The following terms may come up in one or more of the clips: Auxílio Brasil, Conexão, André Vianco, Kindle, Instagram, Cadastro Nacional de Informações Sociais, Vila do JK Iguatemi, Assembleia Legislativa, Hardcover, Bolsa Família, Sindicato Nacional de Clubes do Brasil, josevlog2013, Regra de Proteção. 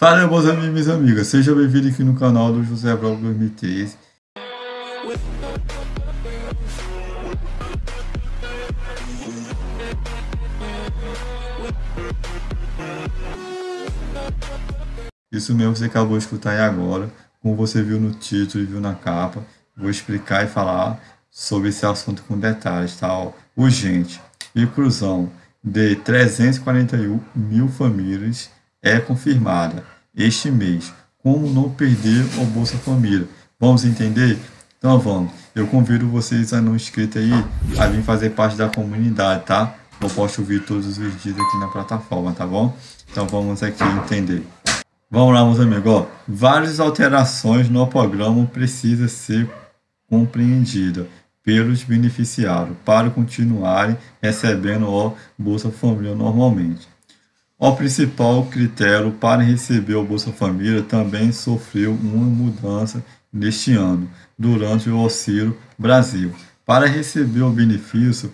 Fala, meus amigos e minhas amigas, seja bem-vindo aqui no canal do josevlog2013. Isso mesmo que você acabou de escutar aí agora, como você viu no título e viu na capa, vou explicar e falar sobre esse assunto com detalhes, tá? Urgente, inclusão de 341 mil famílias é confirmada este mês. Como não perder o Bolsa Família? Vamos entender? Então vamos. Eu convido vocês a não inscrito aí a vir fazer parte da comunidade, tá? Eu posto o vídeo todos os dias aqui na plataforma, tá bom? Então vamos aqui entender. Vamos lá, meus amigos. Ó, várias alterações no programa precisam ser compreendidas pelos beneficiários para continuarem recebendo o Bolsa Família normalmente. O principal critério para receber o Bolsa Família também sofreu uma mudança neste ano, durante o Auxílio Brasil. Para receber o benefício,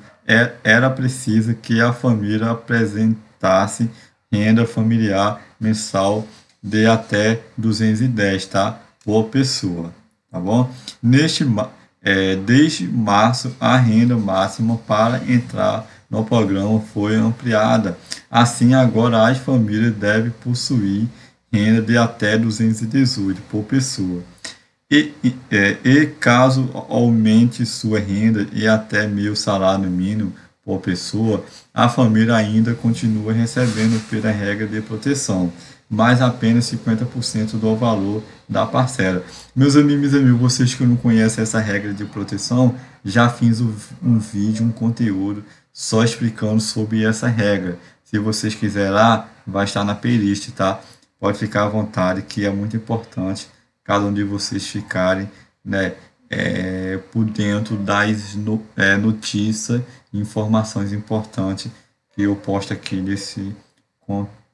era preciso que a família apresentasse renda familiar mensal de até 210, tá? Por pessoa, tá bom? Desde março, a renda máxima para entrar no programa foi ampliada. Assim, agora as famílias devem possuir renda de até 218 por pessoa. E caso aumente sua renda e até meio salário mínimo por pessoa, a família ainda continua recebendo pela regra de proteção, mas apenas 50% do valor da parcela. Meus amigos e amigos, vocês que não conhecem essa regra de proteção, já fiz um vídeo, um conteúdo só explicando sobre essa regra. Se vocês quiserem lá, vai estar na playlist, tá? Pode ficar à vontade, que é muito importante cada um de vocês ficarem, né, por dentro das notícias e informações importantes que eu posto aqui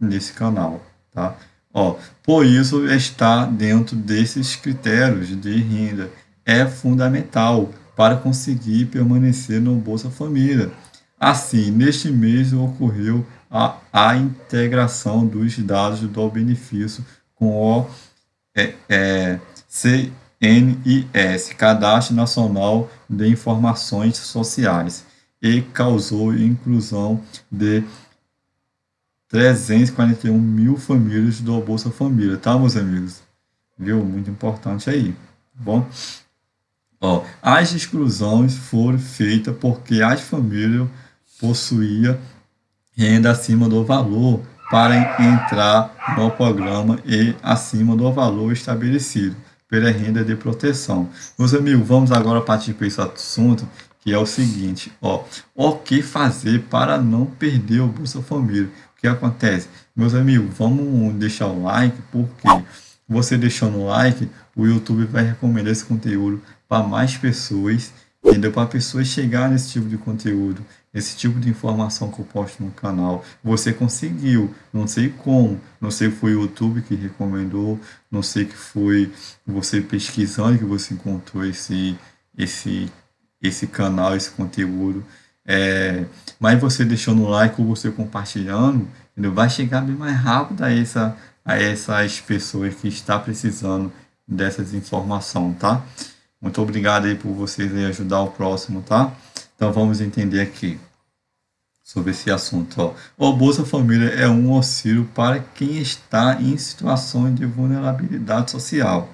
nesse canal. Tá? Ó, por isso, estar dentro desses critérios de renda é fundamental para conseguir permanecer no Bolsa Família. Assim, neste mês ocorreu a integração dos dados do benefício com o CNIS, Cadastro Nacional de Informações Sociais, e causou inclusão de 341 mil famílias do Bolsa Família, tá, meus amigos? Viu? Muito importante aí, tá bom? Ó, as exclusões foram feitas porque as famílias possuíam renda acima do valor para entrar no programa e acima do valor estabelecido pela renda de proteção. Meus amigos, vamos agora partir para esse assunto, que é o seguinte, ó, o que fazer para não perder o Bolsa Família? O que acontece? Meus amigos, vamos deixar o like, porque você deixando o like, o YouTube vai recomendar esse conteúdo para mais pessoas, entendeu? Para pessoas chegarem nesse tipo de conteúdo, esse tipo de informação que eu posto no canal. Você conseguiu, não sei como, não sei que foi o YouTube que recomendou, não sei que foi você pesquisando que você encontrou esse canal, esse conteúdo. Mas você deixando um like ou você compartilhando, entendeu? Vai chegar bem mais rápido a essas pessoas que estão precisando dessas informações, tá? Muito obrigado aí por vocês aí ajudar o próximo, tá? Então vamos entender aqui sobre esse assunto, ó. O Bolsa Família é um auxílio para quem está em situações de vulnerabilidade social.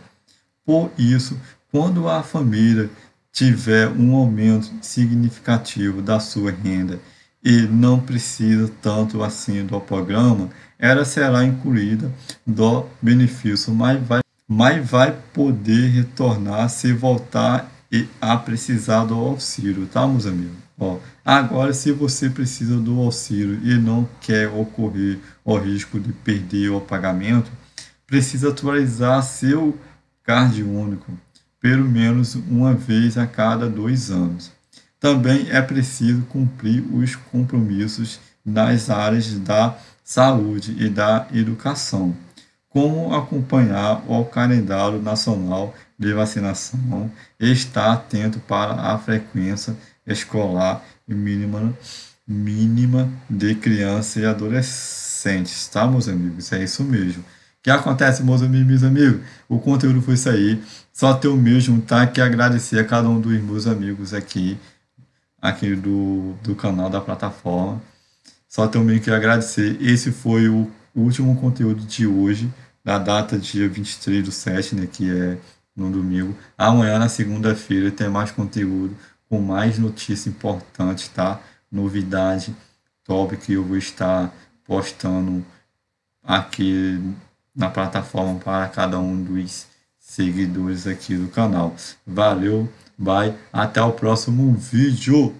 Por isso, quando a família tiver um aumento significativo da sua renda e não precisa tanto assim do programa, ela será incluída do benefício, mas vai poder retornar se voltar a precisar do auxílio, tá, meus amigos? Ó, agora, se você precisa do auxílio e não quer ocorrer o risco de perder o pagamento, precisa atualizar seu card único pelo menos uma vez a cada 2 anos. Também é preciso cumprir os compromissos nas áreas da saúde e da educação, como acompanhar o calendário nacional de vacinação e estar atento para a frequência escolar mínima de crianças e adolescentes, tá, meus amigos? É isso mesmo. que acontece, meus amigos, O conteúdo foi isso aí. Só ter o meu juntar que agradecer a cada um dos meus amigos aqui do canal, da plataforma. Só ter o meu que agradecer. Esse foi o último conteúdo de hoje, da data dia 23/7, né, que é no domingo. Amanhã, na segunda-feira, tem mais conteúdo com mais notícia importante, tá? Novidade top que eu vou estar postando aqui na plataforma para cada um dos seguidores aqui do canal. Valeu, bye, até o próximo vídeo.